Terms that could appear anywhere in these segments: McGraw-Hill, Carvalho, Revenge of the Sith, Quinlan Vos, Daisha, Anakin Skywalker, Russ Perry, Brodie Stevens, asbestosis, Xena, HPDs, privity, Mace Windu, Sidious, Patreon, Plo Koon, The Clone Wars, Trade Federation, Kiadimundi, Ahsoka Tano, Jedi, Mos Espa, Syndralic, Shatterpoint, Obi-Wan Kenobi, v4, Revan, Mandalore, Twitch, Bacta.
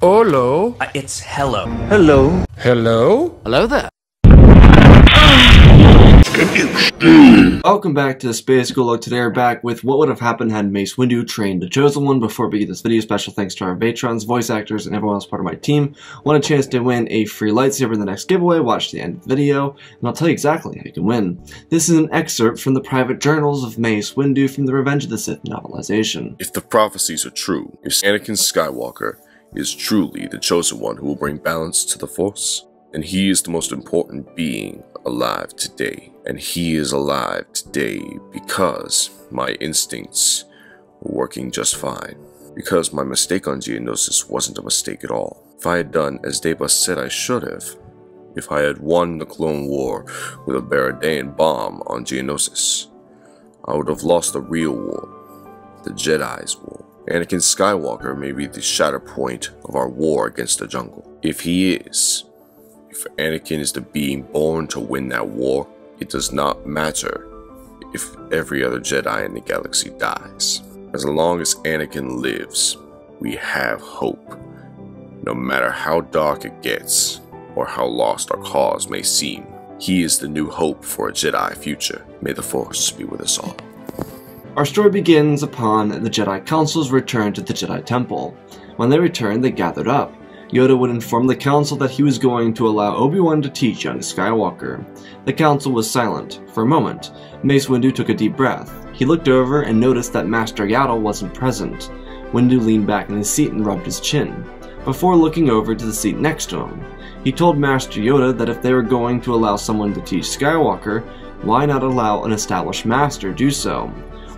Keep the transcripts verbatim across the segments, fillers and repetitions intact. Hello. Uh, it's hello. Hello. Hello. Hello there. Welcome back to Space Ghoulog. Today we're back with what would have happened had Mace Windu trained the Chosen One. Before we get this video, special thanks to our Patrons, voice actors, and everyone else part of my team. Want a chance to win a free lightsaber in the next giveaway? Watch the end of the video, and I'll tell you exactly how you can win. This is an excerpt from the private journals of Mace Windu from the Revenge of the Sith novelization. If the prophecies are true, if Anakin Skywalker is truly the Chosen One who will bring balance to the Force, and he is the most important being alive today. And he is alive today because my instincts were working just fine. Because my mistake on Geonosis wasn't a mistake at all. If I had done as Deva said I should have, if I had won the Clone War with a Baradaean bomb on Geonosis, I would have lost the real war, the Jedi's war. Anakin Skywalker may be the Shatterpoint of our war against the jungle. If he is, if Anakin is the being born to win that war, it does not matter if every other Jedi in the galaxy dies. As long as Anakin lives, we have hope. No matter how dark it gets, or how lost our cause may seem, he is the new hope for a Jedi future. May the Force be with us all. Our story begins upon the Jedi Council's return to the Jedi Temple. When they returned, they gathered up. Yoda would inform the Council that he was going to allow Obi-Wan to teach young Skywalker. The Council was silent. For a moment, Mace Windu took a deep breath. He looked over and noticed that Master Yaddle wasn't present. Windu leaned back in his seat and rubbed his chin, before looking over to the seat next to him. He told Master Yoda that if they were going to allow someone to teach Skywalker, why not allow an established master do so?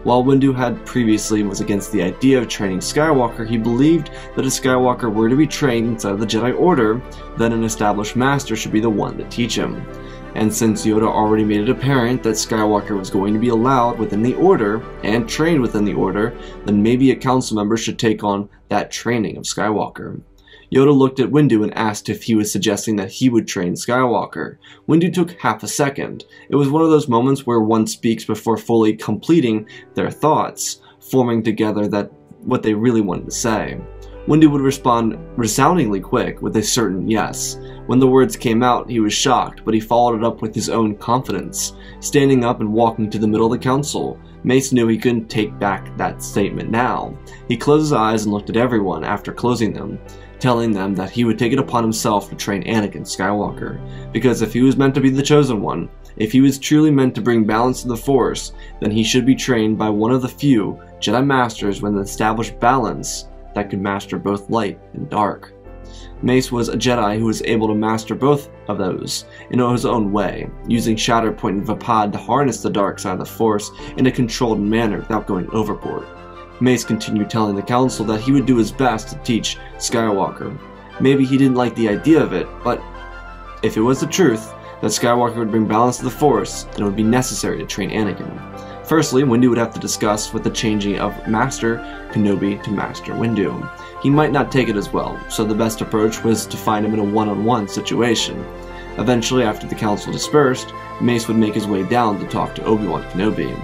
While Windu had previously was against the idea of training Skywalker, he believed that if Skywalker were to be trained inside of the Jedi Order, then an established master should be the one to teach him. And since Yoda already made it apparent that Skywalker was going to be allowed within the Order, and trained within the Order, then maybe a council member should take on that training of Skywalker. Yoda looked at Windu and asked if he was suggesting that he would train Skywalker. Windu took half a second. It was one of those moments where one speaks before fully completing their thoughts, forming together that what they really wanted to say. Windu would respond resoundingly quick with a certain yes. When the words came out, he was shocked, but he followed it up with his own confidence, standing up and walking to the middle of the council. Mace knew he couldn't take back that statement now. He closed his eyes and looked at everyone after closing them, telling them that he would take it upon himself to train Anakin Skywalker, because if he was meant to be the Chosen One, if he was truly meant to bring balance to the Force, then he should be trained by one of the few Jedi Masters with an established balance that could master both light and dark. Mace was a Jedi who was able to master both of those in his own way, using Shatterpoint and Vaapad to harness the dark side of the Force in a controlled manner without going overboard. Mace continued telling the Council that he would do his best to teach Skywalker. Maybe he didn't like the idea of it, but if it was the truth that Skywalker would bring balance to the Force, then it would be necessary to train Anakin. Firstly, Windu would have to discuss with the changing of Master Kenobi to Master Windu. He might not take it as well, so the best approach was to find him in a one-on-one situation. Eventually, after the Council dispersed, Mace would make his way down to talk to Obi-Wan Kenobi.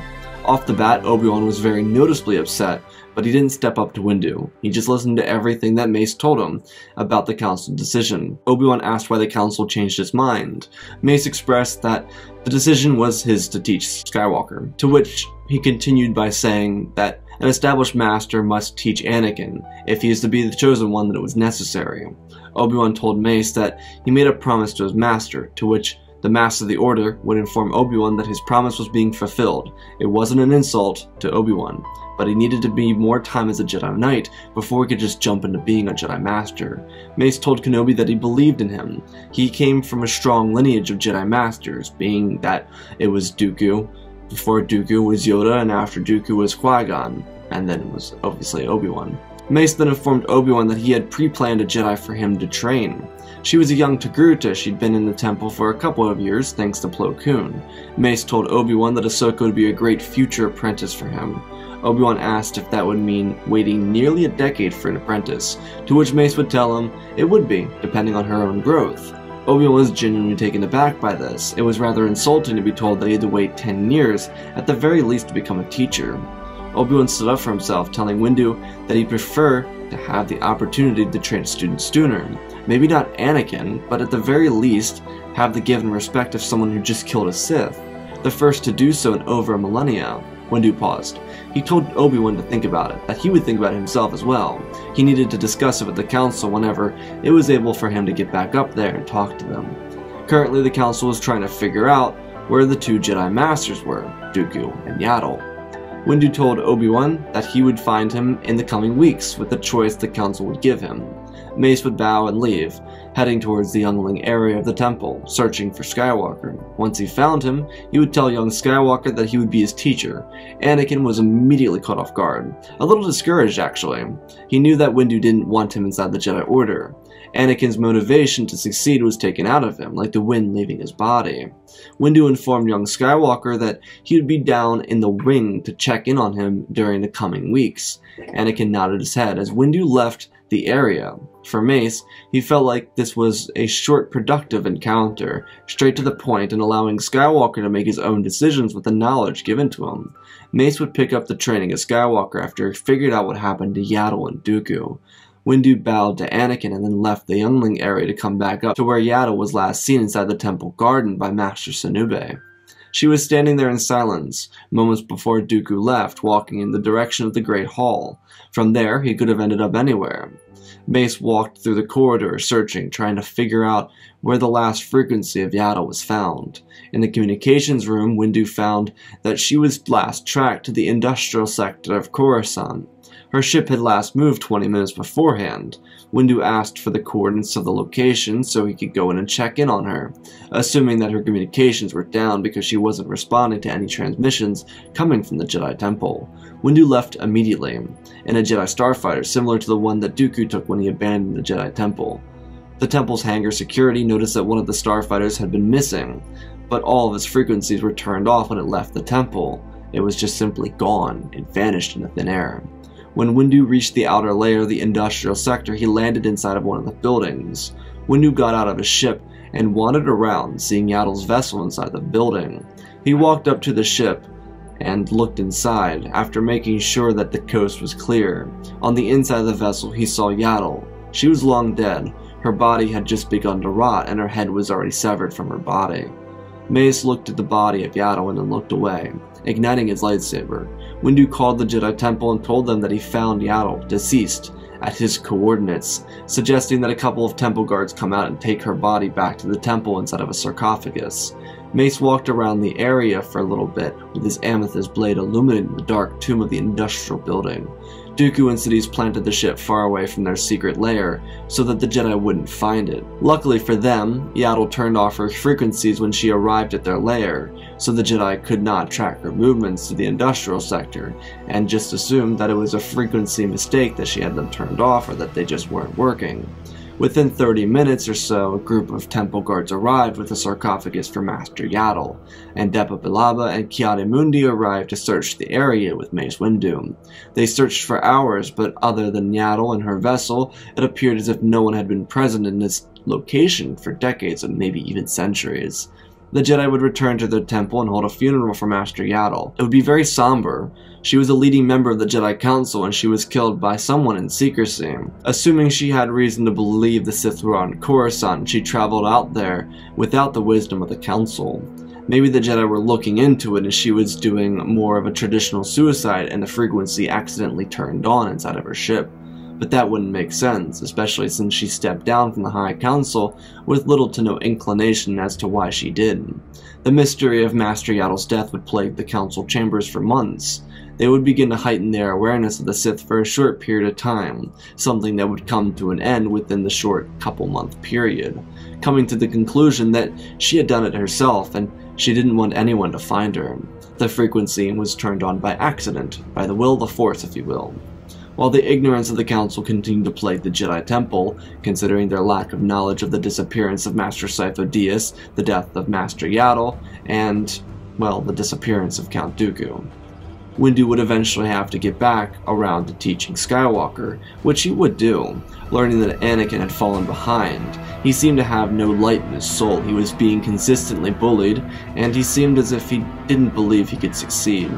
Off the bat, Obi-Wan was very noticeably upset, but he didn't step up to Windu. He just listened to everything that Mace told him about the Council decision. Obi-Wan asked why the Council changed its mind. Mace expressed that the decision was his to teach Skywalker, to which he continued by saying that an established master must teach Anakin. If he is to be the Chosen One, that it was necessary. Obi-Wan told Mace that he made a promise to his master, to which the Master of the Order would inform Obi-Wan that his promise was being fulfilled. It wasn't an insult to Obi-Wan, but he needed to be more time as a Jedi Knight before he could just jump into being a Jedi Master. Mace told Kenobi that he believed in him. He came from a strong lineage of Jedi Masters, being that it was Dooku, before Dooku was Yoda, and after Dooku was Qui-Gon, and then it was obviously Obi-Wan. Mace then informed Obi-Wan that he had pre-planned a Jedi for him to train. She was a young Togruta. She'd been in the temple for a couple of years thanks to Plo Koon. Mace told Obi-Wan that Ahsoka would be a great future apprentice for him. Obi-Wan asked if that would mean waiting nearly a decade for an apprentice, to which Mace would tell him it would be, depending on her own growth. Obi-Wan was genuinely taken aback by this. It was rather insulting to be told that he had to wait ten years, at the very least, to become a teacher. Obi-Wan stood up for himself, telling Windu that he'd prefer have the opportunity to train students sooner. Maybe not Anakin, but at the very least, have the give and respect of someone who just killed a Sith, the first to do so in over a millennia. Windu paused. He told Obi-Wan to think about it, that he would think about it himself as well. He needed to discuss it with the Council whenever it was able for him to get back up there and talk to them. Currently, the Council was trying to figure out where the two Jedi Masters were, Dooku and Yaddle. Windu told Obi-Wan that he would find him in the coming weeks with the choice the Council would give him. Mace would bow and leave, heading towards the youngling area of the temple, searching for Skywalker. Once he found him, he would tell young Skywalker that he would be his teacher. Anakin was immediately caught off guard, a little discouraged actually. He knew that Windu didn't want him inside the Jedi Order. Anakin's motivation to succeed was taken out of him, like the wind leaving his body. Windu informed young Skywalker that he would be down in the wing to check in on him during the coming weeks. Anakin nodded his head as Windu left the area. For Mace, he felt like this was a short, productive encounter, straight to the point and allowing Skywalker to make his own decisions with the knowledge given to him. Mace would pick up the training of Skywalker after he figured out what happened to Yaddle and Dooku. Windu bowed to Anakin and then left the youngling area to come back up to where Yaddle was last seen inside the temple garden by Master Sanube. She was standing there in silence, moments before Dooku left, walking in the direction of the Great Hall. From there, he could have ended up anywhere. Mace walked through the corridor, searching, trying to figure out where the last frequency of Yaddle was found. In the communications room, Windu found that she was last tracked to the industrial sector of Coruscant. Her ship had last moved twenty minutes beforehand. Windu asked for the coordinates of the location so he could go in and check in on her, assuming that her communications were down because she wasn't responding to any transmissions coming from the Jedi Temple. Windu left immediately, in a Jedi starfighter similar to the one that Dooku took when he abandoned the Jedi Temple. The temple's hangar security noticed that one of the starfighters had been missing, but all of its frequencies were turned off when it left the temple. It was just simply gone. It vanished into thin air. When Windu reached the outer layer of the industrial sector, he landed inside of one of the buildings. Windu got out of his ship and wandered around, seeing Yaddle's vessel inside the building. He walked up to the ship and looked inside, after making sure that the coast was clear. On the inside of the vessel, he saw Yaddle. She was long dead. Her body had just begun to rot, and her head was already severed from her body. Mace looked at the body of Yaddle and then looked away, igniting his lightsaber. Windu called the Jedi Temple and told them that he found Yaddle, deceased, at his coordinates, suggesting that a couple of temple guards come out and take her body back to the temple inside of a sarcophagus. Mace walked around the area for a little bit, with his amethyst blade illuminating the dark tomb of the industrial building. Dooku and Sidious planted the ship far away from their secret lair, so that the Jedi wouldn't find it. Luckily for them, Yaddle turned off her frequencies when she arrived at their lair, so the Jedi could not track her movements to the industrial sector, and just assumed that it was a frequency mistake that she had them turned off or that they just weren't working. Within thirty minutes or so, a group of temple guards arrived with a sarcophagus for Master Yaddle, and Depa Bilaba and Kiadimundi arrived to search the area with Mace Windu. They searched for hours, but other than Yaddle and her vessel, it appeared as if no one had been present in this location for decades and maybe even centuries. The Jedi would return to their temple and hold a funeral for Master Yaddle. It would be very somber. She was a leading member of the Jedi Council and she was killed by someone in secrecy. Assuming she had reason to believe the Sith were on Coruscant, she traveled out there without the wisdom of the Council. Maybe the Jedi were looking into it and she was doing more of a traditional suicide and the frequency accidentally turned on inside of her ship. But that wouldn't make sense, especially since she stepped down from the High Council with little to no inclination as to why she did. The mystery of Master Yaddle's death would plague the Council chambers for months. They would begin to heighten their awareness of the Sith for a short period of time, something that would come to an end within the short couple-month period, coming to the conclusion that she had done it herself and she didn't want anyone to find her. The frequency was turned on by accident, by the will of the Force, if you will. While the ignorance of the Council continued to plague the Jedi Temple, considering their lack of knowledge of the disappearance of Master Sifo Dyas, the death of Master Yaddle, and, well, the disappearance of Count Dooku. Windu would eventually have to get back around to teaching Skywalker, which he would do, learning that Anakin had fallen behind. He seemed to have no light in his soul, he was being consistently bullied, and he seemed as if he didn't believe he could succeed.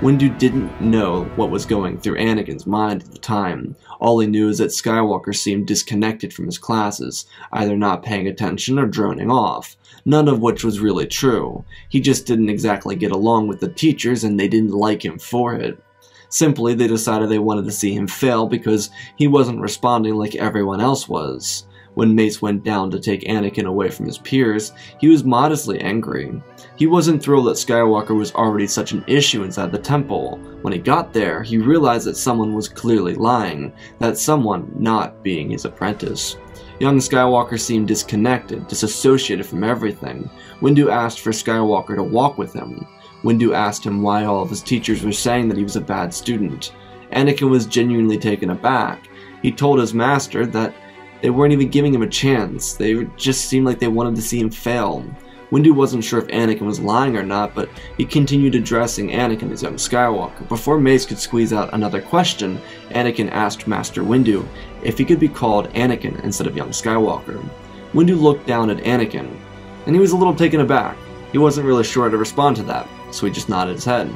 Windu didn't know what was going through Anakin's mind at the time. All he knew is that Skywalker seemed disconnected from his classes, either not paying attention or droning off, none of which was really true. He just didn't exactly get along with the teachers and they didn't like him for it. Simply, they decided they wanted to see him fail because he wasn't responding like everyone else was. When Mace went down to take Anakin away from his peers, he was modestly angry. He wasn't thrilled that Skywalker was already such an issue inside the temple. When he got there, he realized that someone was clearly lying, that someone not being his apprentice. Young Skywalker seemed disconnected, disassociated from everything. Windu asked for Skywalker to walk with him. Windu asked him why all of his teachers were saying that he was a bad student. Anakin was genuinely taken aback. He told his master that they weren't even giving him a chance, they just seemed like they wanted to see him fail. Windu wasn't sure if Anakin was lying or not, but he continued addressing Anakin as young Skywalker. Before Mace could squeeze out another question, Anakin asked Master Windu if he could be called Anakin instead of young Skywalker. Windu looked down at Anakin, and he was a little taken aback. He wasn't really sure how to respond to that, so he just nodded his head.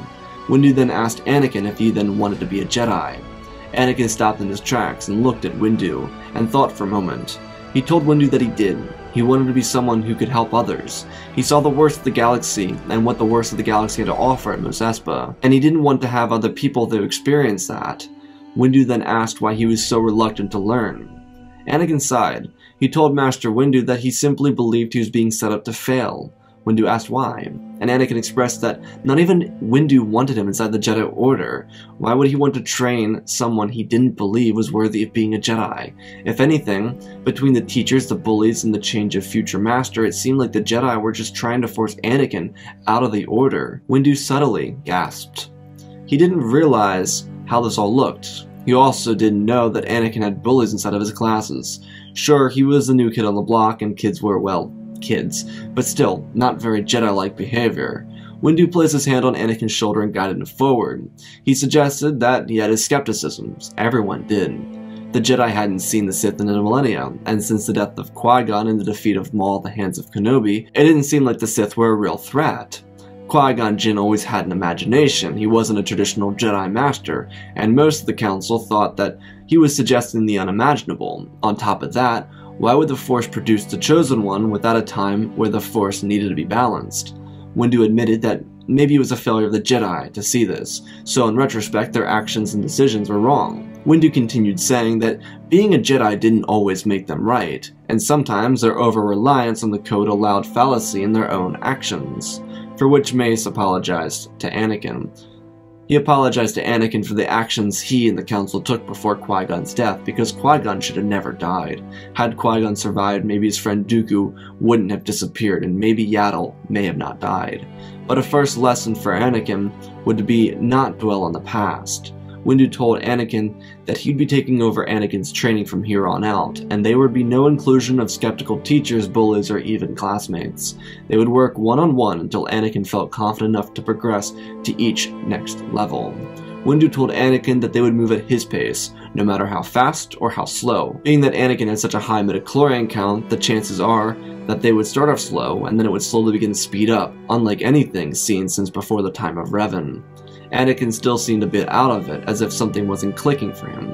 Windu then asked Anakin if he then wanted to be a Jedi. Anakin stopped in his tracks and looked at Windu, and thought for a moment. He told Windu that he did. He wanted to be someone who could help others. He saw the worst of the galaxy, and what the worst of the galaxy had to offer at Mos Espa, and he didn't want to have other people to experience that. Windu then asked why he was so reluctant to learn. Anakin sighed. He told Master Windu that he simply believed he was being set up to fail. Windu asked why, and Anakin expressed that not even Windu wanted him inside the Jedi Order. Why would he want to train someone he didn't believe was worthy of being a Jedi? If anything, between the teachers, the bullies, and the change of future master, it seemed like the Jedi were just trying to force Anakin out of the Order. Windu subtly gasped. He didn't realize how this all looked. He also didn't know that Anakin had bullies inside of his classes. Sure, he was the new kid on the block, and kids were, well, kids, but still, not very Jedi-like behavior. Windu placed his hand on Anakin's shoulder and guided him forward. He suggested that he had his skepticisms. Everyone did. The Jedi hadn't seen the Sith in a millennia, and since the death of Qui-Gon and the defeat of Maul at the hands of Kenobi, it didn't seem like the Sith were a real threat. Qui-Gon Jinn always had an imagination, he wasn't a traditional Jedi Master, and most of the Council thought that he was suggesting the unimaginable. On top of that, why would the Force produce the Chosen One without a time where the Force needed to be balanced? Windu admitted that maybe it was a failure of the Jedi to see this, so in retrospect their actions and decisions were wrong. Windu continued saying that being a Jedi didn't always make them right, and sometimes their over-reliance on the code allowed fallacy in their own actions, for which Mace apologized to Anakin. He apologized to Anakin for the actions he and the Council took before Qui-Gon's death, because Qui-Gon should have never died. Had Qui-Gon survived, maybe his friend Dooku wouldn't have disappeared, and maybe Yaddle may have not died. But a first lesson for Anakin would be not dwell on the past. Windu told Anakin that he'd be taking over Anakin's training from here on out, and there would be no inclusion of skeptical teachers, bullies, or even classmates. They would work one-on-one until Anakin felt confident enough to progress to each next level. Windu told Anakin that they would move at his pace, no matter how fast or how slow. Being that Anakin had such a high midichlorian count, the chances are that they would start off slow, and then it would slowly begin to speed up, unlike anything seen since before the time of Revan. Anakin still seemed a bit out of it, as if something wasn't clicking for him.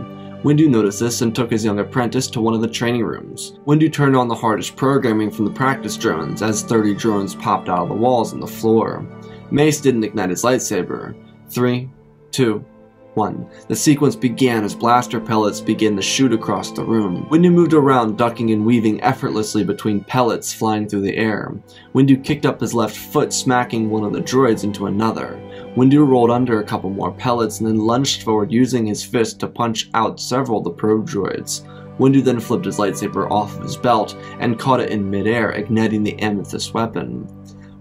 Windu noticed this and took his young apprentice to one of the training rooms. Windu turned on the hardest programming from the practice drones, as thirty drones popped out of the walls and the floor. Mace didn't ignite his lightsaber. Three, two, one. The sequence began as blaster pellets began to shoot across the room. Windu moved around, ducking and weaving effortlessly between pellets flying through the air. Windu kicked up his left foot, smacking one of the droids into another. Windu rolled under a couple more pellets and then lunged forward using his fist to punch out several of the probe droids. Windu then flipped his lightsaber off of his belt and caught it in midair, igniting the amethyst weapon.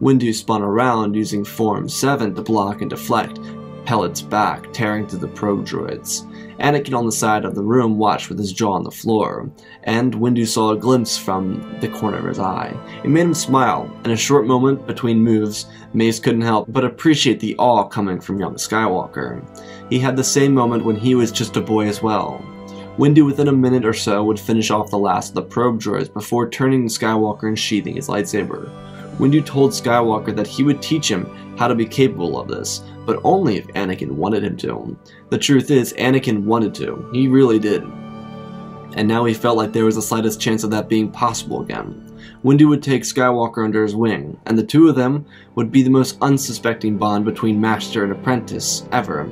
Windu spun around using Form seven to block and deflect pellets back, tearing through the probe droids. Anakin on the side of the room watched with his jaw on the floor, and Windu saw a glimpse from the corner of his eye. It made him smile. In a short moment between moves, Mace couldn't help but appreciate the awe coming from young Skywalker. He had the same moment when he was just a boy as well. Windu within a minute or so would finish off the last of the probe droids before turning to Skywalker and sheathing his lightsaber. Windu told Skywalker that he would teach him how to be capable of this, but only if Anakin wanted him to. The truth is, Anakin wanted to. He really did. And now he felt like there was the slightest chance of that being possible again. Windu would take Skywalker under his wing, and the two of them would be the most unsuspecting bond between master and apprentice ever.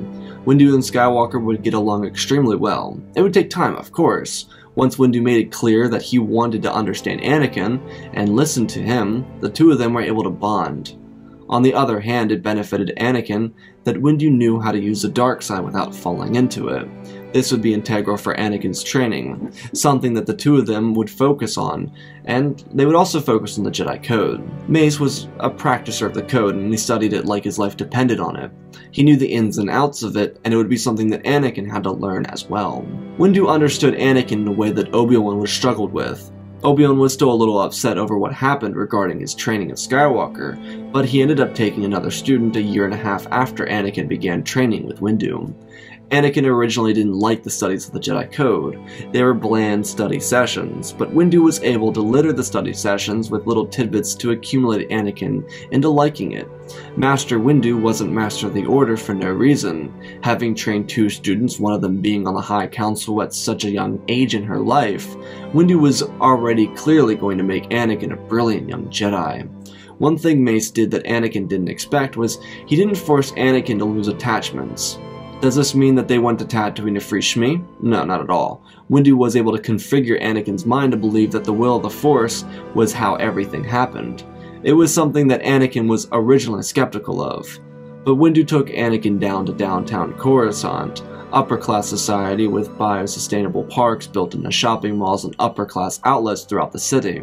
Windu and Skywalker would get along extremely well. It would take time, of course. Once Windu made it clear that he wanted to understand Anakin and listen to him, the two of them were able to bond. On the other hand, it benefited Anakin that Windu knew how to use the dark side without falling into it. This would be integral for Anakin's training, something that the two of them would focus on, and they would also focus on the Jedi Code. Mace was a practicer of the Code, and he studied it like his life depended on it. He knew the ins and outs of it, and it would be something that Anakin had to learn as well. Windu understood Anakin in a way that Obi-Wan would struggle with. Obi-Wan was still a little upset over what happened regarding his training of Skywalker, but he ended up taking another student a year and a half after Anakin began training with Windu. Anakin originally didn't like the studies of the Jedi Code. They were bland study sessions, but Windu was able to litter the study sessions with little tidbits to accumulate Anakin into liking it. Master Windu wasn't Master of the Order for no reason, having trained two students, one of them being on the High Council at such a young age in her life. Windu was already clearly going to make Anakin a brilliant young Jedi. One thing Mace did that Anakin didn't expect was he didn't force Anakin to lose attachments. Does this mean that they went to Tatooine to free Shmi? No, not at all. Windu was able to configure Anakin's mind to believe that the will of the Force was how everything happened. It was something that Anakin was originally skeptical of. But Windu took Anakin down to downtown Coruscant, upper-class society with biosustainable parks built into shopping malls and upper-class outlets throughout the city.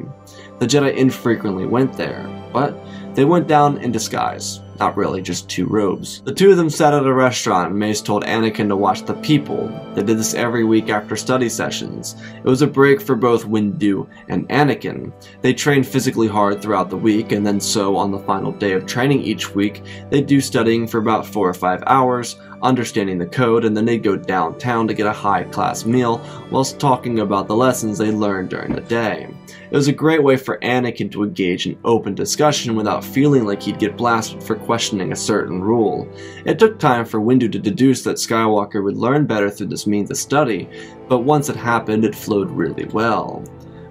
The Jedi infrequently went there, but they went down in disguise. Not really, just two robes. The two of them sat at a restaurant and Mace told Anakin to watch the people. They did this every week after study sessions. It was a break for both Windu and Anakin. They trained physically hard throughout the week, and then so on the final day of training each week, they'd do studying for about four or five hours, understanding the code, and then they'd go downtown to get a high-class meal whilst talking about the lessons they learned during the day. It was a great way for Anakin to engage in open discussion without feeling like he'd get blasted for questioning a certain rule. It took time for Windu to deduce that Skywalker would learn better through this means of study, but once it happened, it flowed really well.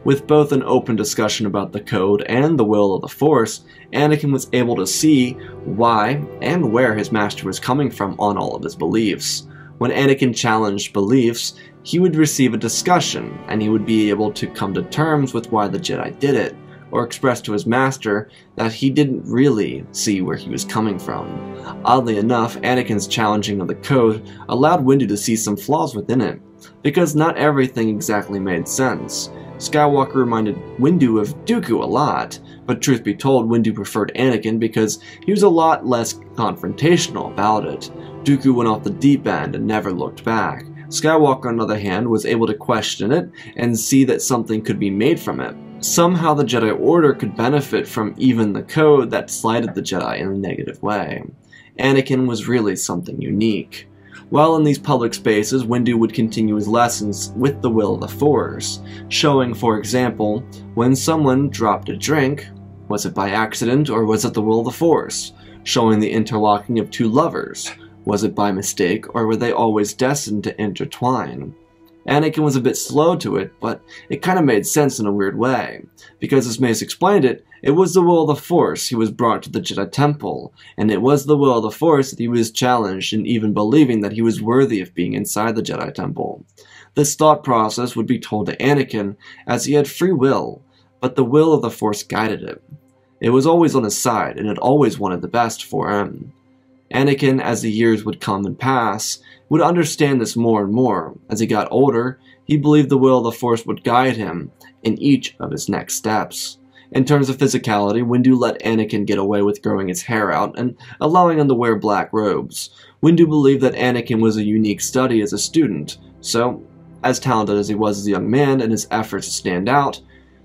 With both an open discussion about the code and the will of the Force, Anakin was able to see why and where his master was coming from on all of his beliefs. When Anakin challenged beliefs, he would receive a discussion, and he would be able to come to terms with why the Jedi did it, or express to his master that he didn't really see where he was coming from. Oddly enough, Anakin's challenging of the code allowed Windu to see some flaws within it, because not everything exactly made sense. Skywalker reminded Windu of Dooku a lot, but truth be told, Windu preferred Anakin because he was a lot less confrontational about it. Dooku went off the deep end and never looked back. Skywalker, on the other hand, was able to question it and see that something could be made from it. Somehow the Jedi Order could benefit from even the code that slighted the Jedi in a negative way. Anakin was really something unique. While in these public spaces, Windu would continue his lessons with the will of the Force, showing, for example, when someone dropped a drink, was it by accident or was it the will of the Force? Showing the interlocking of two lovers, was it by mistake or were they always destined to intertwine? Anakin was a bit slow to it, but it kind of made sense in a weird way. Because as Mace explained it, it was the will of the Force he was brought to the Jedi Temple, and it was the will of the Force that he was challenged in even believing that he was worthy of being inside the Jedi Temple. This thought process would be told to Anakin as he had free will, but the will of the Force guided it. It was always on his side, and it always wanted the best for him. Anakin, as the years would come and pass, would understand this more and more. As he got older, he believed the will of the Force would guide him in each of his next steps. In terms of physicality, Windu let Anakin get away with growing his hair out and allowing him to wear black robes. Windu believed that Anakin was a unique study as a student, so as talented as he was as a young man and his efforts to stand out,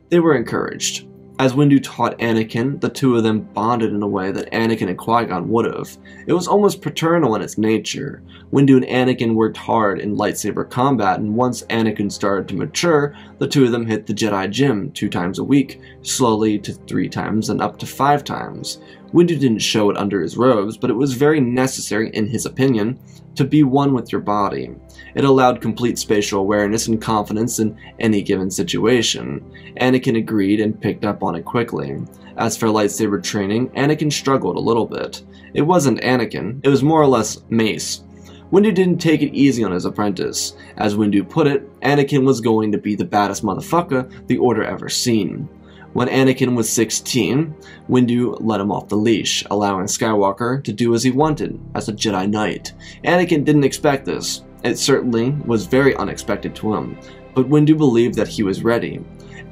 they were encouraged. As Windu taught Anakin, the two of them bonded in a way that Anakin and Qui-Gon would have. It was almost paternal in its nature. Windu and Anakin worked hard in lightsaber combat, and once Anakin started to mature, the two of them hit the Jedi Gym two times a week, slowly to three times and up to five times. Windu didn't show it under his robes, but it was very necessary, in his opinion, to be one with your body. It allowed complete spatial awareness and confidence in any given situation. Anakin agreed and picked up on it quickly. As for lightsaber training, Anakin struggled a little bit. It wasn't Anakin, it was more or less Mace. Windu didn't take it easy on his apprentice. As Windu put it, Anakin was going to be the baddest motherfucker the Order ever seen. When Anakin was sixteen, Windu let him off the leash, allowing Skywalker to do as he wanted as a Jedi Knight. Anakin didn't expect this. It certainly was very unexpected to him, but Windu believed that he was ready.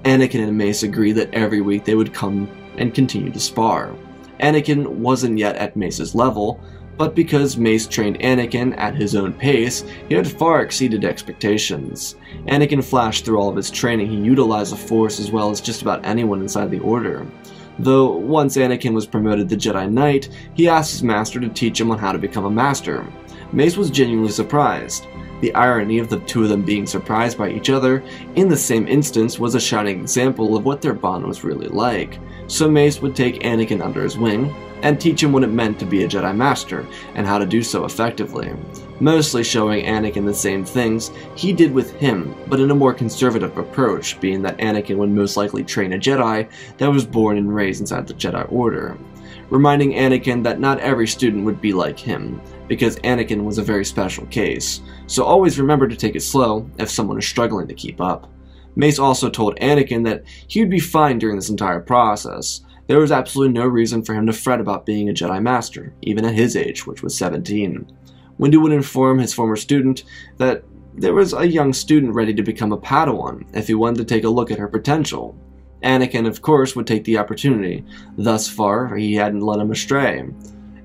Anakin and Mace agreed that every week they would come and continue to spar. Anakin wasn't yet at Mace's level, but because Mace trained Anakin at his own pace, he had far exceeded expectations. Anakin flashed through all of his training. He utilized the Force as well as just about anyone inside the Order. Though, once Anakin was promoted to Jedi Knight, he asked his master to teach him on how to become a master. Mace was genuinely surprised. The irony of the two of them being surprised by each other in the same instance was a shining example of what their bond was really like. So Mace would take Anakin under his wing and teach him what it meant to be a Jedi Master and how to do so effectively, mostly showing Anakin the same things he did with him, but in a more conservative approach, being that Anakin would most likely train a Jedi that was born and raised inside the Jedi Order, reminding Anakin that not every student would be like him, because Anakin was a very special case, so always remember to take it slow if someone is struggling to keep up. Mace also told Anakin that he would be fine during this entire process. There was absolutely no reason for him to fret about being a Jedi Master, even at his age, which was seventeen. Windu would inform his former student that there was a young student ready to become a Padawan if he wanted to take a look at her potential. Anakin, of course, would take the opportunity. Thus far, he hadn't led him astray.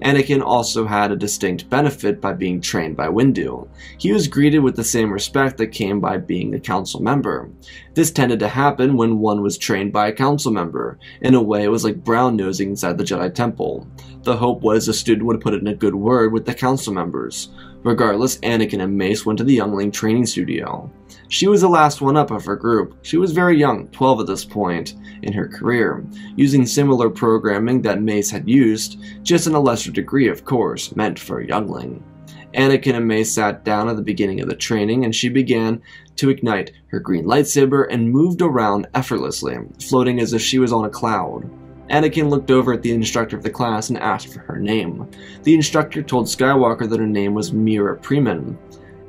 Anakin also had a distinct benefit by being trained by Windu. He was greeted with the same respect that came by being a council member. This tended to happen when one was trained by a council member. In a way, it was like brown-nosing inside the Jedi Temple. The hope was the student would put in a good word with the council members. Regardless, Anakin and Mace went to the Youngling training studio. She was the last one up of her group. She was very young, twelve at this point in her career, using similar programming that Mace had used, just in a lesser degree, of course, meant for a youngling. Anakin and Mace sat down at the beginning of the training, and she began to ignite her green lightsaber and moved around effortlessly, floating as if she was on a cloud. Anakin looked over at the instructor of the class and asked for her name. The instructor told Skywalker that her name was Mira Preman.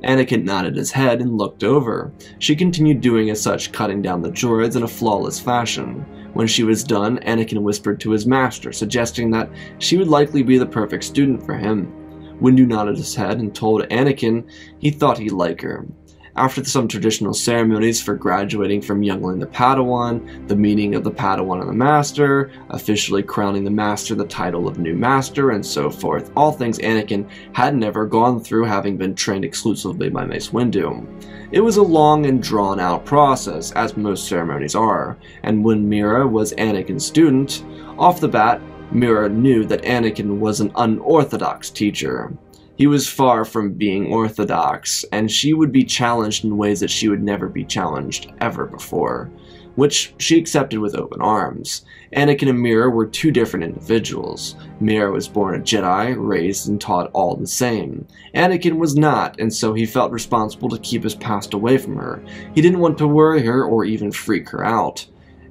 Anakin nodded his head and looked over. She continued doing as such, cutting down the droids in a flawless fashion. When she was done, Anakin whispered to his master, suggesting that she would likely be the perfect student for him. Windu nodded his head and told Anakin he thought he'd like her. After some traditional ceremonies for graduating from Youngling to Padawan, the meeting of the Padawan and the Master, officially crowning the Master the title of New Master, and so forth, all things Anakin had never gone through, having been trained exclusively by Mace Windu. It was a long and drawn-out process, as most ceremonies are, and when Mira was Anakin's student, off the bat, Mira knew that Anakin was an unorthodox teacher. He was far from being orthodox, and she would be challenged in ways that she would never be challenged ever before, which she accepted with open arms. Anakin and Mira were two different individuals. Mira was born a Jedi, raised and taught all the same. Anakin was not, and so he felt responsible to keep his past away from her. He didn't want to worry her or even freak her out.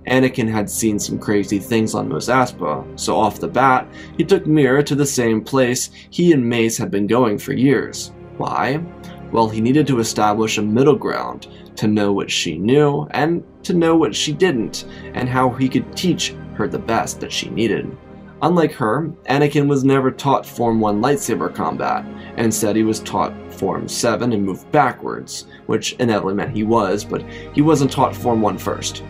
Anakin had seen some crazy things on Mos Espa, so off the bat, he took Mira to the same place he and Mace had been going for years. Why? Well, he needed to establish a middle ground, to know what she knew, and to know what she didn't, and how he could teach her the best that she needed. Unlike her, Anakin was never taught Form one lightsaber combat, and said he was taught Form seven and moved backwards, which inevitably meant he was, but he wasn't taught Form one first.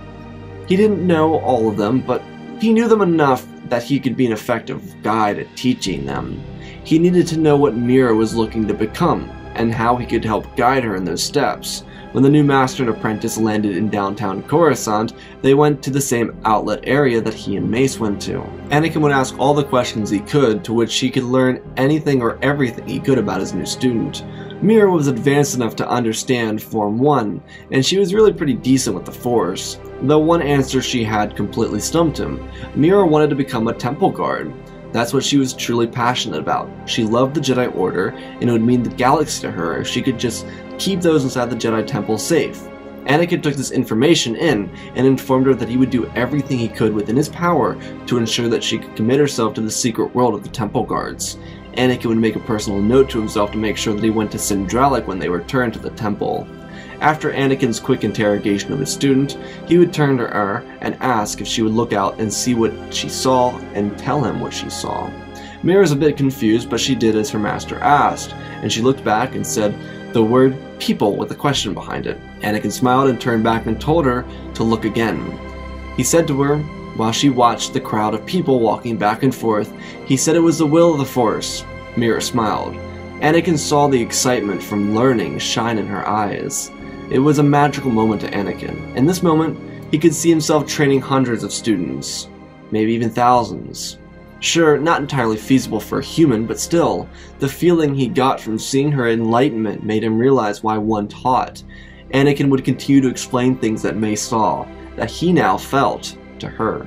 He didn't know all of them, but he knew them enough that he could be an effective guide at teaching them. He needed to know what Mira was looking to become, and how he could help guide her in those steps. When the new master and apprentice landed in downtown Coruscant, they went to the same outlet area that he and Mace went to. Anakin would ask all the questions he could, to which he could learn anything or everything he could about his new student. Mira was advanced enough to understand Form one, and she was really pretty decent with the Force, though one answer she had completely stumped him. Mira wanted to become a temple guard. That's what she was truly passionate about. She loved the Jedi Order, and it would mean the galaxy to her if she could just keep those inside the Jedi Temple safe. Anakin took this information in and informed her that he would do everything he could within his power to ensure that she could commit herself to the secret world of the Temple Guards. Anakin would make a personal note to himself to make sure that he went to Syndralic when they returned to the temple. After Anakin's quick interrogation of his student, he would turn to her and ask if she would look out and see what she saw and tell him what she saw. Mira was a bit confused, but she did as her master asked, and she looked back and said the word people with a question behind it. Anakin smiled and turned back and told her to look again. He said to her, while she watched the crowd of people walking back and forth, he said it was the will of the Force. Mira smiled. Anakin saw the excitement from learning shine in her eyes. It was a magical moment to Anakin. In this moment, he could see himself training hundreds of students, maybe even thousands. Sure, not entirely feasible for a human, but still, the feeling he got from seeing her enlightenment made him realize why one taught. Anakin would continue to explain things that Mace saw, that he now felt, to her.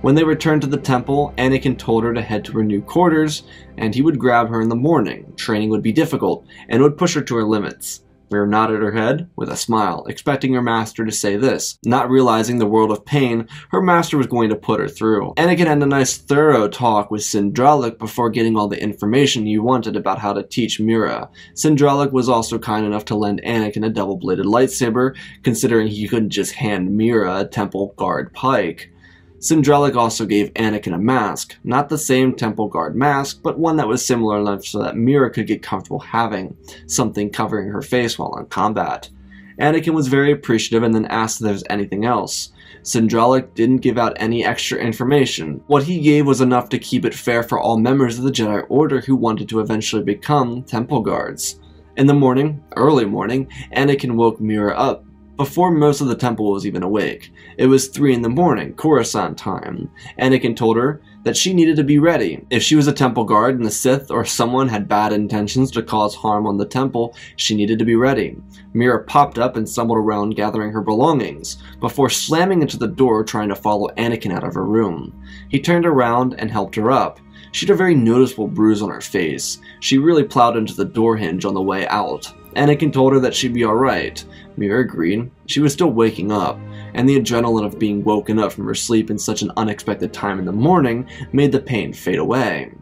When they returned to the temple, Anakin told her to head to her new quarters, and he would grab her in the morning. Training would be difficult, and would push her to her limits. Mira nodded her head with a smile, expecting her master to say this, not realizing the world of pain her master was going to put her through. Anakin had a nice thorough talk with Syndralic before getting all the information he wanted about how to teach Mira. Syndralic was also kind enough to lend Anakin a double-bladed lightsaber, considering he couldn't just hand Mira a temple guard pike. Syndralic also gave Anakin a mask, not the same temple guard mask, but one that was similar enough so that Mira could get comfortable having something covering her face while in combat. Anakin was very appreciative and then asked if there was anything else. Syndralic didn't give out any extra information. What he gave was enough to keep it fair for all members of the Jedi Order who wanted to eventually become temple guards. In the morning, early morning, Anakin woke Mira up before most of the temple was even awake. It was three in the morning, Coruscant time. Anakin told her that she needed to be ready. If she was a temple guard and the Sith or someone had bad intentions to cause harm on the temple, she needed to be ready. Mira popped up and stumbled around gathering her belongings, before slamming into the door trying to follow Anakin out of her room. He turned around and helped her up. She had a very noticeable bruise on her face. She really plowed into the door hinge on the way out. Anakin told her that she'd be alright. Mira agreed. She was still waking up, and the adrenaline of being woken up from her sleep in such an unexpected time in the morning made the pain fade away.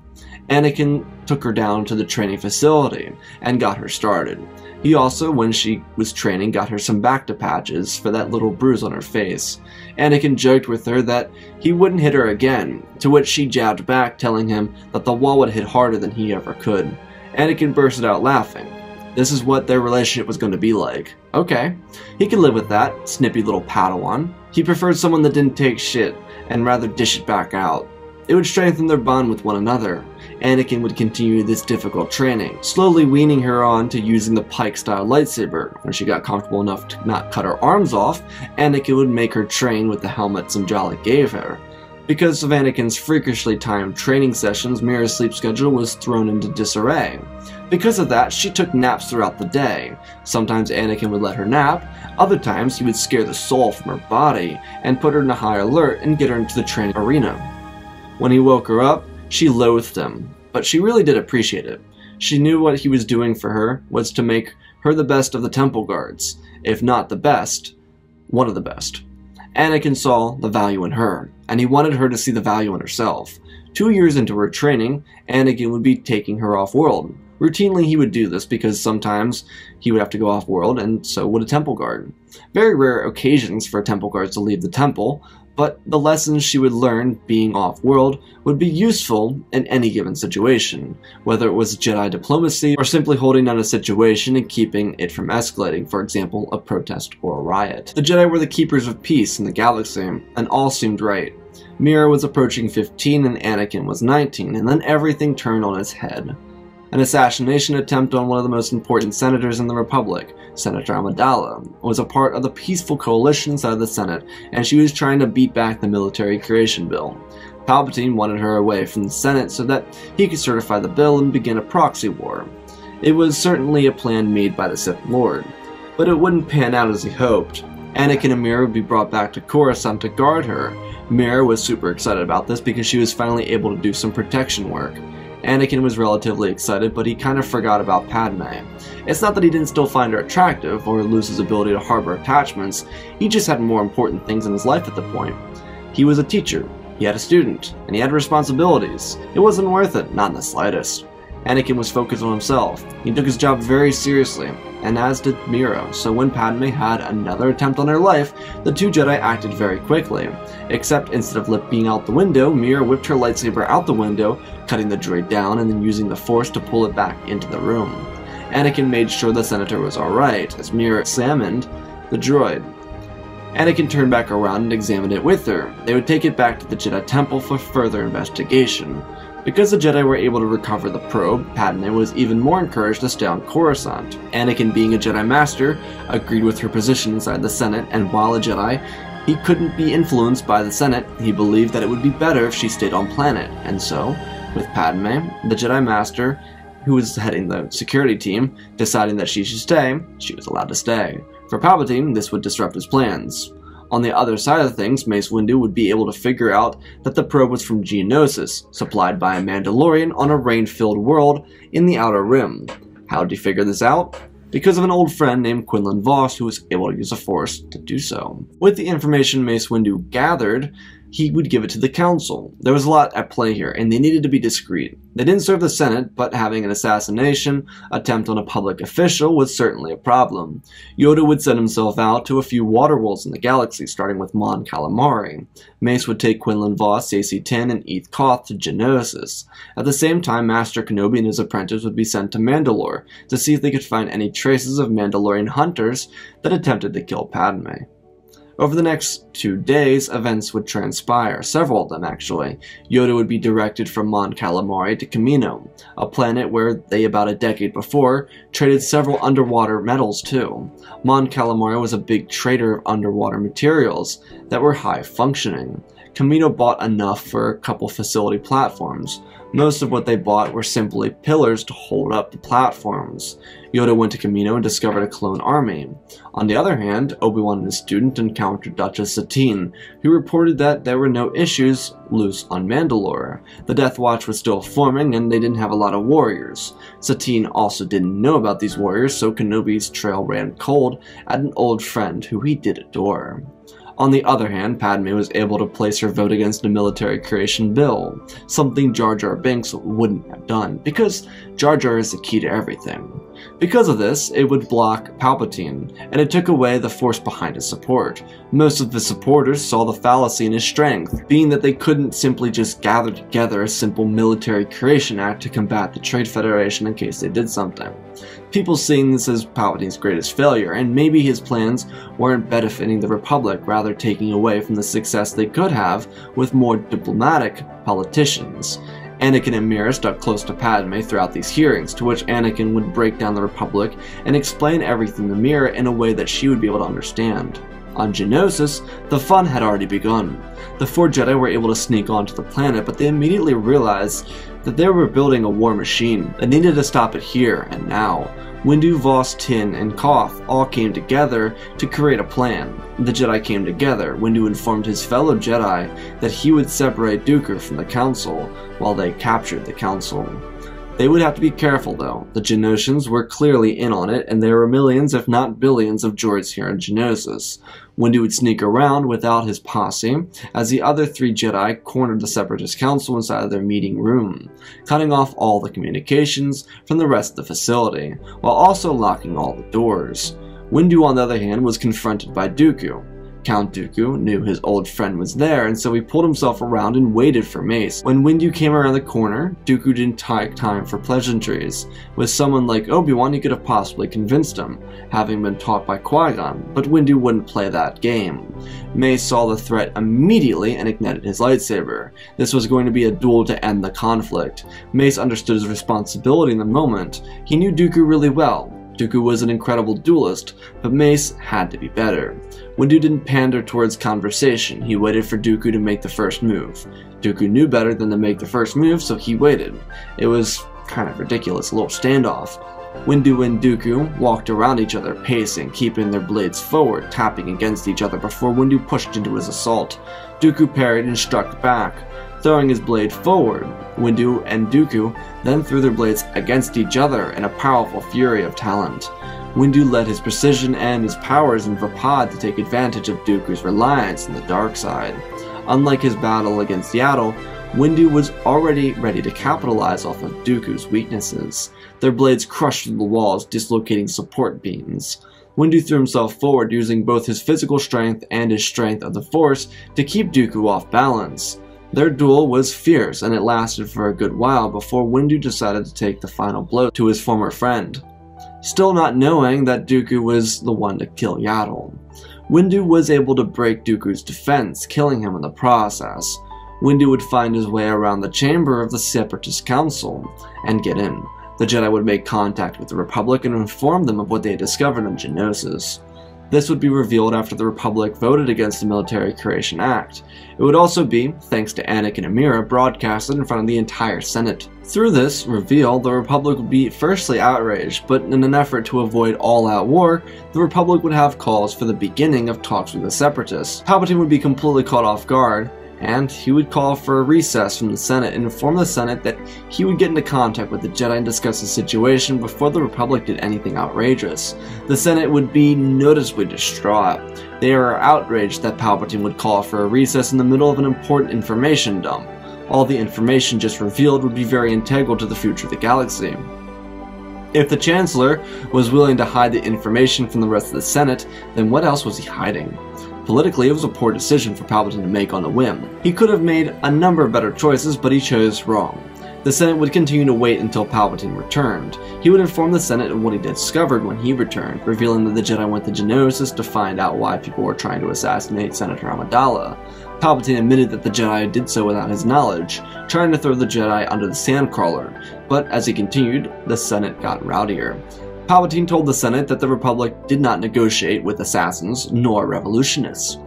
Anakin took her down to the training facility and got her started. He also, when she was training, got her some Bacta patches for that little bruise on her face. Anakin joked with her that he wouldn't hit her again, to which she jabbed back, telling him that the wall would hit harder than he ever could. Anakin bursted out laughing. This is what their relationship was going to be like. Okay, he could live with that, snippy little Padawan. He preferred someone that didn't take shit and rather dish it back out. It would strengthen their bond with one another. Anakin would continue this difficult training, slowly weaning her on to using the pike-style lightsaber. When she got comfortable enough to not cut her arms off, Anakin would make her train with the helmet Syndralic gave her. Because of Anakin's freakishly timed training sessions, Mira's sleep schedule was thrown into disarray. Because of that, she took naps throughout the day. Sometimes Anakin would let her nap, other times he would scare the soul from her body and put her in a high alert and get her into the training arena. When he woke her up, she loathed him, but she really did appreciate it. She knew what he was doing for her was to make her the best of the temple guards, if not the best, one of the best. Anakin saw the value in her, and he wanted her to see the value in herself. Two years into her training, Anakin would be taking her off-world. Routinely he would do this because sometimes he would have to go off-world, and so would a temple guard. Very rare occasions for temple guards to leave the temple, but the lessons she would learn being off-world would be useful in any given situation, whether it was Jedi diplomacy or simply holding down a situation and keeping it from escalating, for example, a protest or a riot. The Jedi were the keepers of peace in the galaxy, and all seemed right. Mira was approaching fifteen and Anakin was nineteen, and then everything turned on its head. An assassination attempt on one of the most important senators in the Republic, Senator Amidala, was a part of the peaceful coalition side of the Senate, and she was trying to beat back the military creation bill. Palpatine wanted her away from the Senate so that he could certify the bill and begin a proxy war. It was certainly a plan made by the Sith Lord, but it wouldn't pan out as he hoped. Anakin and Mira would be brought back to Coruscant to guard her. Mira was super excited about this because she was finally able to do some protection work. Anakin was relatively excited, but he kind of forgot about Padmé. It's not that he didn't still find her attractive, or lose his ability to harbor attachments, he just had more important things in his life at the point. He was a teacher, he had a student, and he had responsibilities. It wasn't worth it, not in the slightest. Anakin was focused on himself, he took his job very seriously, and as did Mira, so when Padmé had another attempt on her life, the two Jedi acted very quickly. Except instead of leaping out the window, Mira whipped her lightsaber out the window, cutting the droid down and then using the Force to pull it back into the room. Anakin made sure the Senator was alright, as Mira examined the droid. Anakin turned back around and examined it with her. They would take it back to the Jedi Temple for further investigation. Because the Jedi were able to recover the probe, Padmé was even more encouraged to stay on Coruscant. Anakin, being a Jedi Master, agreed with her position inside the Senate, and while a Jedi, he couldn't be influenced by the Senate. He believed that it would be better if she stayed on planet, and so, with Padmé, the Jedi Master, who was heading the security team, deciding that she should stay, she was allowed to stay. For Palpatine, this would disrupt his plans. On the other side of things, Mace Windu would be able to figure out that the probe was from Geonosis, supplied by a Mandalorian on a rain-filled world in the Outer Rim. How did he figure this out? Because of an old friend named Quinlan Vos, who was able to use the Force to do so. With the information Mace Windu gathered, he would give it to the Council. There was a lot at play here, and they needed to be discreet. They didn't serve the Senate, but having an assassination attempt on a public official was certainly a problem. Yoda would send himself out to a few waterworlds in the galaxy, starting with Mon Calamari. Mace would take Quinlan Vos, A C ten, and Eth Koth to Geonosis. At the same time, Master Kenobi and his apprentice would be sent to Mandalore to see if they could find any traces of Mandalorian hunters that attempted to kill Padmé. Over the next two days, events would transpire, several of them actually. Yoda would be directed from Mon Calamari to Kamino, a planet where they, about a decade before, traded several underwater metals too. Mon Calamari was a big trader of underwater materials that were high functioning. Kamino bought enough for a couple facility platforms. Most of what they bought were simply pillars to hold up the platforms. Yoda went to Kamino and discovered a clone army. On the other hand, Obi-Wan and his student encountered Duchess Satine, who reported that there were no issues loose on Mandalore. The Death Watch was still forming and they didn't have a lot of warriors. Satine also didn't know about these warriors, so Kenobi's trail ran cold at an old friend who he did adore. On the other hand, Padmé was able to place her vote against a military creation bill, something Jar Jar Binks wouldn't have done, because Jar Jar is the key to everything. Because of this, it would block Palpatine, and it took away the force behind his support. Most of the supporters saw the fallacy in his strength, being that they couldn't simply just gather together a simple military creation act to combat the Trade Federation in case they did something. People seeing this as Palpatine's greatest failure, and maybe his plans weren't benefiting the Republic, rather taking away from the success they could have with more diplomatic politicians. Anakin and Mira stuck close to Padmé throughout these hearings, to which Anakin would break down the Republic and explain everything to Mira in a way that she would be able to understand. On Geonosis, the fun had already begun. The four Jedi were able to sneak onto the planet, but they immediately realized that they were building a war machine that needed to stop it here and now. Windu, Vos, Tin, and Koth all came together to create a plan. The Jedi came together. Windu informed his fellow Jedi that he would separate Dooku from the Council while they captured the Council. They would have to be careful though. The Geonosians were clearly in on it, and there were millions if not billions of droids here in Geonosis. Windu would sneak around without his posse, as the other three Jedi cornered the Separatist Council inside of their meeting room, cutting off all the communications from the rest of the facility, while also locking all the doors. Windu, on the other hand, was confronted by Dooku. Count Dooku knew his old friend was there, and so he pulled himself around and waited for Mace. When Windu came around the corner, Dooku didn't take time for pleasantries. With someone like Obi-Wan, he could have possibly convinced him, having been taught by Qui-Gon, but Windu wouldn't play that game. Mace saw the threat immediately and ignited his lightsaber. This was going to be a duel to end the conflict. Mace understood his responsibility in the moment. He knew Dooku really well. Dooku was an incredible duelist, but Mace had to be better. Windu didn't pander towards conversation, he waited for Dooku to make the first move. Dooku knew better than to make the first move, so he waited. It was kind of ridiculous, a little standoff. Windu and Dooku walked around each other, pacing, keeping their blades forward, tapping against each other before Windu pushed into his assault. Dooku parried and struck back, throwing his blade forward. Windu and Dooku then threw their blades against each other in a powerful fury of talent. Windu led his precision and his powers in Vaapad to take advantage of Dooku's reliance on the dark side. Unlike his battle against Yaddle, Windu was already ready to capitalize off of Dooku's weaknesses. Their blades crushed through the walls, dislocating support beams. Windu threw himself forward, using both his physical strength and his strength of the Force to keep Dooku off balance. Their duel was fierce, and it lasted for a good while before Windu decided to take the final blow to his former friend, still not knowing that Dooku was the one to kill Yaddle. Windu was able to break Dooku's defense, killing him in the process. Windu would find his way around the chamber of the Separatist Council and get in. The Jedi would make contact with the Republic and inform them of what they had discovered in Geonosis. This would be revealed after the Republic voted against the Military Creation Act. It would also be, thanks to Anakin and Mira, broadcasted in front of the entire Senate. Through this reveal, the Republic would be firstly outraged, but in an effort to avoid all-out war, the Republic would have calls for the beginning of talks with the Separatists. Palpatine would be completely caught off guard, and he would call for a recess from the Senate and inform the Senate that he would get into contact with the Jedi and discuss the situation before the Republic did anything outrageous. The Senate would be noticeably distraught. They are outraged that Palpatine would call for a recess in the middle of an important information dump. All the information just revealed would be very integral to the future of the galaxy. If the Chancellor was willing to hide the information from the rest of the Senate, then what else was he hiding? Politically, it was a poor decision for Palpatine to make on a whim. He could have made a number of better choices, but he chose wrong. The Senate would continue to wait until Palpatine returned. He would inform the Senate of what he discovered when he returned, revealing that the Jedi went to Geonosis to find out why people were trying to assassinate Senator Amidala. Palpatine admitted that the Jedi did so without his knowledge, trying to throw the Jedi under the sandcrawler, but as he continued, the Senate got rowdier. Palpatine told the Senate that the Republic did not negotiate with assassins nor revolutionists.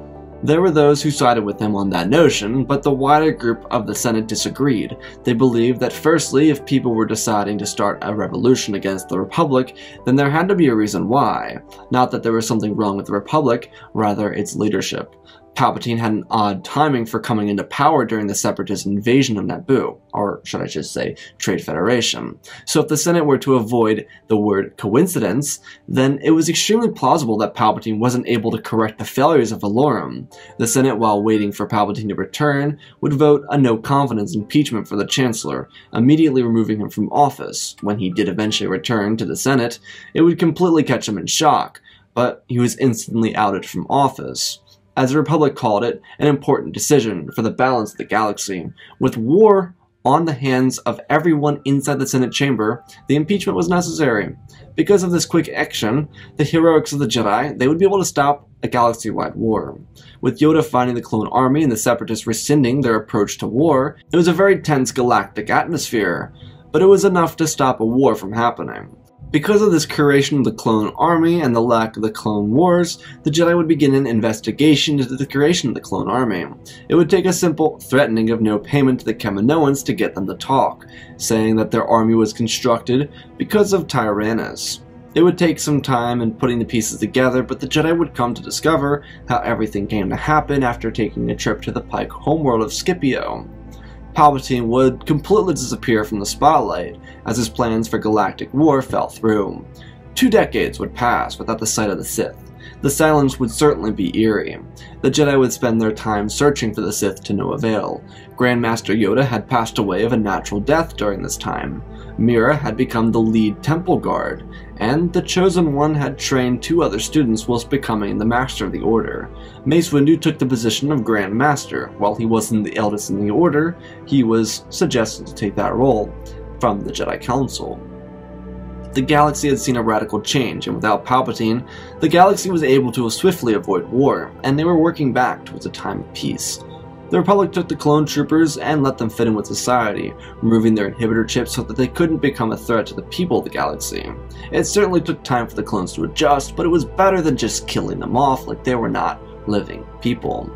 There were those who sided with him on that notion, but the wider group of the Senate disagreed. They believed that firstly, if people were deciding to start a revolution against the Republic, then there had to be a reason why. Not that there was something wrong with the Republic, rather its leadership. Palpatine had an odd timing for coming into power during the Separatist invasion of Naboo, or should I just say, Trade Federation. So if the Senate were to avoid the word coincidence, then it was extremely plausible that Palpatine wasn't able to correct the failures of Valorum. The Senate, while waiting for Palpatine to return, would vote a no-confidence impeachment for the Chancellor, immediately removing him from office. When he did eventually return to the Senate, it would completely catch him in shock, but he was instantly outed from office. As the Republic called it, an important decision for the balance of the galaxy. With war on the hands of everyone inside the Senate chamber, the impeachment was necessary. Because of this quick action, the heroics of the Jedi, they would be able to stop a galaxy-wide war. With Yoda finding the clone army and the Separatists rescinding their approach to war, it was a very tense galactic atmosphere, but it was enough to stop a war from happening. Because of this creation of the Clone Army and the lack of the Clone Wars, the Jedi would begin an investigation into the creation of the Clone Army. It would take a simple threatening of no payment to the Kaminoans to get them to talk, saying that their army was constructed because of Tyrannus. It would take some time in putting the pieces together, but the Jedi would come to discover how everything came to happen after taking a trip to the Pike homeworld of Scipio. Palpatine would completely disappear from the spotlight, as his plans for galactic war fell through. Two decades would pass without the sight of the Sith. The silence would certainly be eerie. The Jedi would spend their time searching for the Sith to no avail. Grandmaster Yoda had passed away of a natural death during this time. Mira had become the lead temple guard, and the Chosen One had trained two other students whilst becoming the Master of the Order. Mace Windu took the position of Grand Master. While he wasn't the eldest in the Order, he was suggested to take that role from the Jedi Council. The galaxy had seen a radical change, and without Palpatine, the galaxy was able to swiftly avoid war, and they were working back towards a time of peace. The Republic took the clone troopers and let them fit in with society, removing their inhibitor chips so that they couldn't become a threat to the people of the galaxy. It certainly took time for the clones to adjust, but it was better than just killing them off like they were not living people.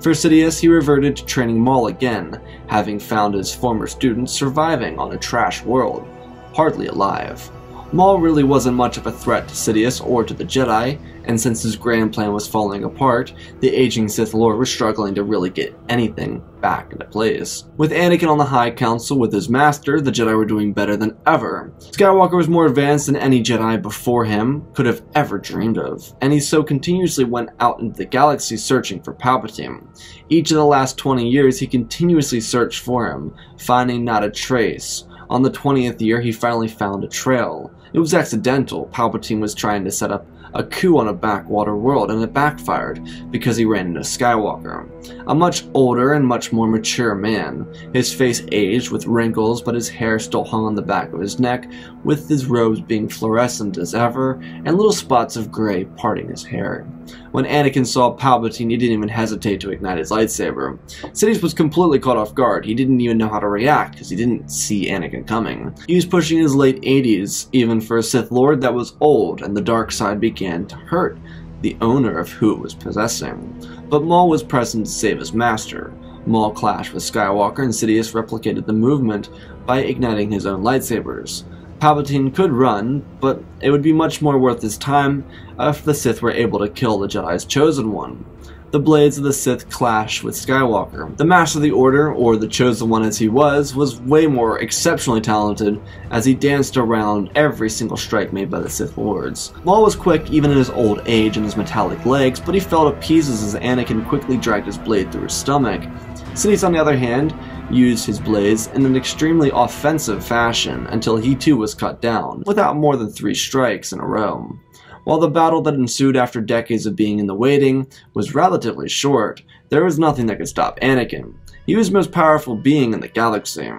For Sidious, he reverted to training Maul again, having found his former student surviving on a trash world, hardly alive. Maul really wasn't much of a threat to Sidious or to the Jedi, and since his grand plan was falling apart, the aging Sith Lord was struggling to really get anything back into place. With Anakin on the High Council with his master, the Jedi were doing better than ever. Skywalker was more advanced than any Jedi before him could have ever dreamed of, and he so continuously went out into the galaxy searching for Palpatine. Each of the last twenty years he continuously searched for him, finding not a trace. On the twentieth year he finally found a trail. It was accidental. Palpatine was trying to set up a coup on a backwater world, and it backfired because he ran into Skywalker, a much older and much more mature man. His face aged with wrinkles, but his hair still hung on the back of his neck, with his robes being fluorescent as ever, and little spots of gray parting his hair. When Anakin saw Palpatine, he didn't even hesitate to ignite his lightsaber. Sidious was completely caught off guard. He didn't even know how to react, because he didn't see Anakin coming. He was pushing his late eighties, even for a Sith Lord that was old, and the dark side began to hurt the owner of who it was possessing. But Maul was present to save his master. Maul clashed with Skywalker, and Sidious replicated the movement by igniting his own lightsabers. Palpatine could run, but it would be much more worth his time if the Sith were able to kill the Jedi's Chosen One. The blades of the Sith clashed with Skywalker. The Master of the Order, or the Chosen One as he was, was way more exceptionally talented as he danced around every single strike made by the Sith Lords. Maul was quick even in his old age and his metallic legs, but he fell to pieces as Anakin quickly dragged his blade through his stomach. Sidious, on the other hand, used his blades in an extremely offensive fashion until he too was cut down, without more than three strikes in a row. While the battle that ensued after decades of being in the waiting was relatively short, there was nothing that could stop Anakin. He was the most powerful being in the galaxy,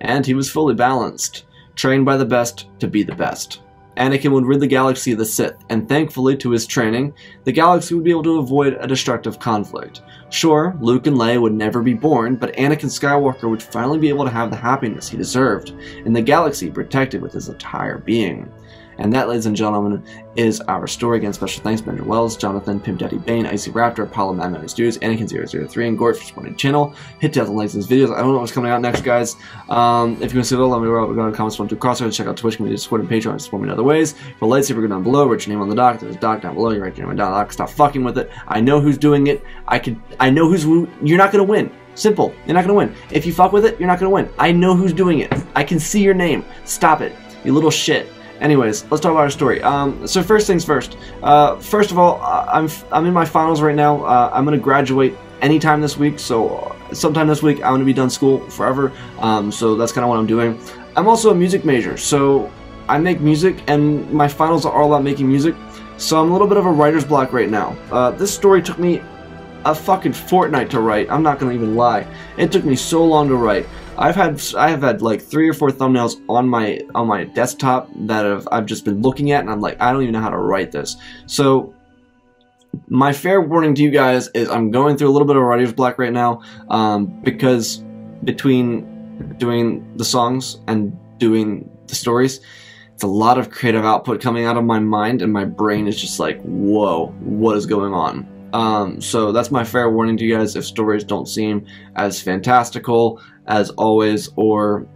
and he was fully balanced, trained by the best to be the best. Anakin would rid the galaxy of the Sith, and thankfully to his training, the galaxy would be able to avoid a destructive conflict. Sure, Luke and Leia would never be born, but Anakin Skywalker would finally be able to have the happiness he deserved, and the galaxy protected with his entire being. And that, ladies and gentlemen, is our story. Again, special thanks to Benjamin Wells, Jonathan, Pimp Daddy Bane, Icy Raptor, Apollo Madman and Stews, Anakin zero zero three, and Gort for supporting the channel. Hit death and likes these videos. I don't know what's coming out next, guys. Um, if you want to see a little, let me know what we're going to comments, one, two, crossovers. Check out Twitch, community, support, and Patreon, and support me in other ways. For lightsaber, go down below. Write your name on the dock. There's a dock down below. You write your name on the dock. Stop fucking with it. I know who's doing it. I could. I know who's. You're not going to win. Simple. You're not going to win. If you fuck with it, you're not going to win. I know who's doing it. I can see your name. Stop it, you little shit. Anyways, let's talk about our story. Um, so first things first. Uh, first of all, uh, I'm f I'm in my finals right now. Uh, I'm gonna graduate anytime this week. So sometime this week, I'm gonna be done school forever. Um, so that's kind of what I'm doing. I'm also a music major, so I make music, and my finals are all about making music. So I'm a little bit of a writer's block right now. Uh, this story took me a fucking fortnight to write. I'm not gonna even lie. It took me so long to write. I've had I have had like three or four thumbnails on my on my desktop that have, I've just been looking at, and I'm like, I don't even know how to write this. So my fair warning to you guys is I'm going through a little bit of writer's block right now, um, because between doing the songs and doing the stories, it's a lot of creative output coming out of my mind, and my brain is just like, whoa, what is going on? Um, so that's my fair warning to you guys if stories don't seem as fantastical as always, or,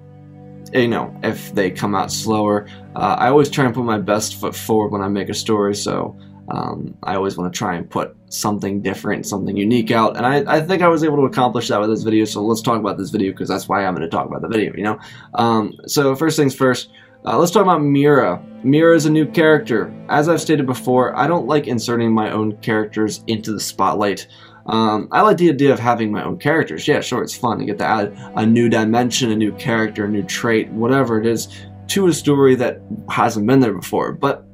you know, if they come out slower. Uh, I always try and put my best foot forward when I make a story, so um, I always want to try and put something different, something unique out, and I, I think I was able to accomplish that with this video, so let's talk about this video, because that's why I'm going to talk about the video, you know? Um, so first things first. Uh, let's talk about Mira. Mira is a new character. As I've stated before, I don't like inserting my own characters into the spotlight. Um, I like the idea of having my own characters. Yeah, sure, it's fun to get to add a new dimension, a new character, a new trait, whatever it is, to a story that hasn't been there before. But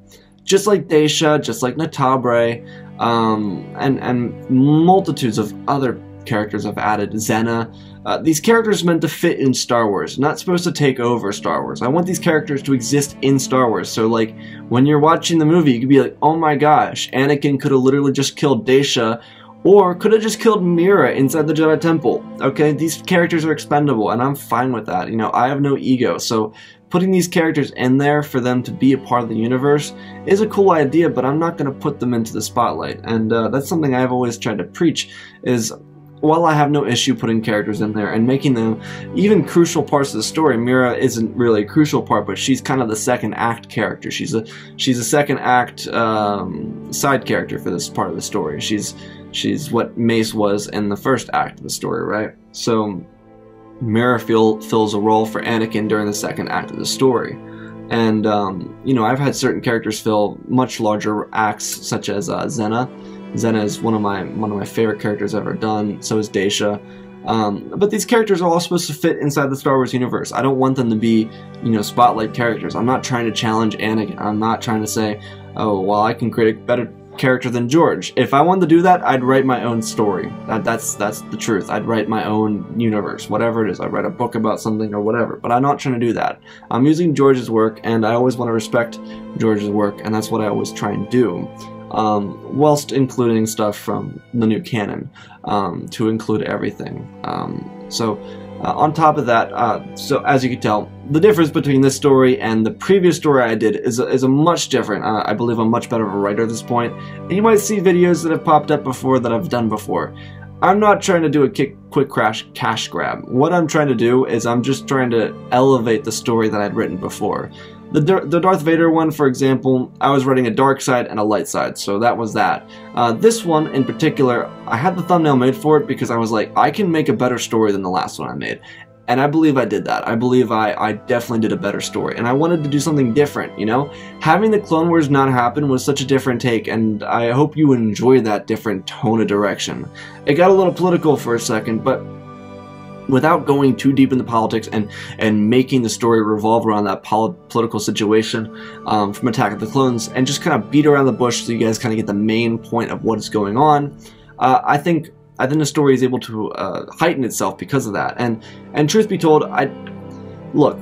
just like Daisha, just like Natabra, um, and, and multitudes of other characters I've added, Xena, Uh, these characters are meant to fit in Star Wars, not supposed to take over Star Wars. I want these characters to exist in Star Wars, so like, when you're watching the movie, you could be like, oh my gosh, Anakin could have literally just killed Daisha, or could have just killed Mira inside the Jedi Temple. Okay, these characters are expendable, and I'm fine with that. You know, I have no ego, so putting these characters in there for them to be a part of the universe is a cool idea, but I'm not going to put them into the spotlight, and uh, that's something I've always tried to preach, is While I have no issue putting characters in there and making them even crucial parts of the story, Mira isn't really a crucial part, but she's kind of the second act character. She's a she's a second act um, side character for this part of the story. She's she's what Mace was in the first act of the story, right? So Mira fill, fills a role for Anakin during the second act of the story. And um, you know, I've had certain characters fill much larger acts, such as uh, Xena. Xena is one of my one of my favorite characters I've ever done. So is Daisha. Um, but these characters are all supposed to fit inside the Star Wars universe. I don't want them to be, you know, spotlight characters. I'm not trying to challenge Anakin. I'm not trying to say, oh, well, I can create a better character than George. If I wanted to do that, I'd write my own story. That, that's that's the truth. I'd write my own universe, whatever it is. I'd write a book about something or whatever, but I'm not trying to do that. I'm using George's work, and I always want to respect George's work, and that's what I always try and do. Um, whilst including stuff from the new canon, um, to include everything. Um, so, uh, on top of that, uh, so as you can tell, the difference between this story and the previous story I did is a, is a much different. Uh, I believe I'm much better of a writer at this point, and you might see videos that have popped up before that I've done before. I'm not trying to do a kick, quick crash cash grab. What I'm trying to do is I'm just trying to elevate the story that I'd written before. The, the Darth Vader one, for example, I was writing a dark side and a light side, so that was that. Uh, this one in particular, I had the thumbnail made for it because I was like, I can make a better story than the last one I made. And I believe I did that. I believe I, I definitely did a better story, and I wanted to do something different, you know? Having the Clone Wars not happen was such a different take, and I hope you enjoy that different tone of direction. It got a little political for a second, but without going too deep into politics and, and making the story revolve around that polit political situation um, from Attack of the Clones, and just kind of beat around the bush so you guys kind of get the main point of what's going on, uh, I think I think the story is able to uh, heighten itself because of that. And, and truth be told, I look,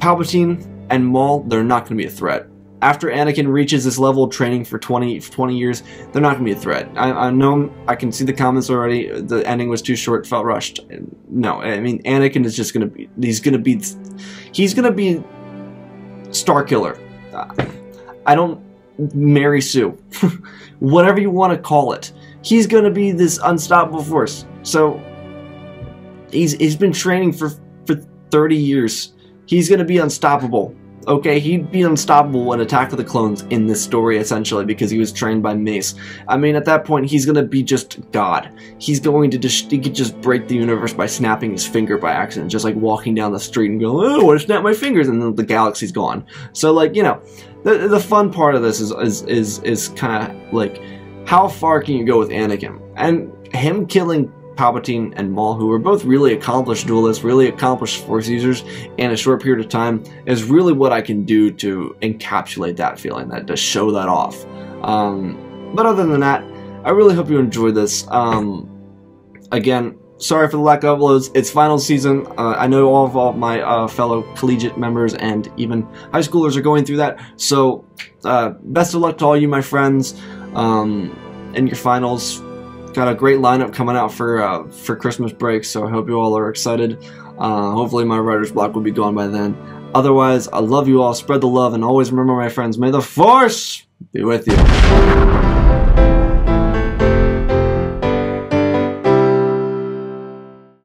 Palpatine and Maul, they're not going to be a threat. After Anakin reaches this level of training for twenty years, they're not going to be a threat. I, I know, I can see the comments already, the ending was too short, felt rushed. No, I mean, Anakin is just going to be, he's going to be, he's going to be Starkiller. I don't, Mary Sue, whatever you want to call it. He's going to be this unstoppable force. So, he's, he's been training for, for thirty years. He's going to be unstoppable. Okay, he'd be unstoppable in Attack of the Clones in this story, essentially, because he was trained by Mace. I mean, at that point, he's going to be just God. He's going to just, he could just break the universe by snapping his finger by accident, just like walking down the street and going, oh, I snapped my fingers, and then the galaxy's gone. So, like, you know, the, the fun part of this is, is, is, is kind of, like, how far can you go with Anakin? And him killing Palpatine and Maul, who were both really accomplished duelists, really accomplished force users in a short period of time, is really what I can do to encapsulate that feeling, that to show that off. Um, but other than that, I really hope you enjoyed this. Um, again, sorry for the lack of uploads. It's final season. Uh, I know all of all my uh, fellow collegiate members and even high schoolers are going through that. So uh, best of luck to all you, my friends, um, in your finals. Got a great lineup coming out for uh, for Christmas break, so I hope you all are excited. Uh, hopefully my writer's block will be gone by then. Otherwise, I love you all. Spread the love, and always remember, my friends, may the Force be with you.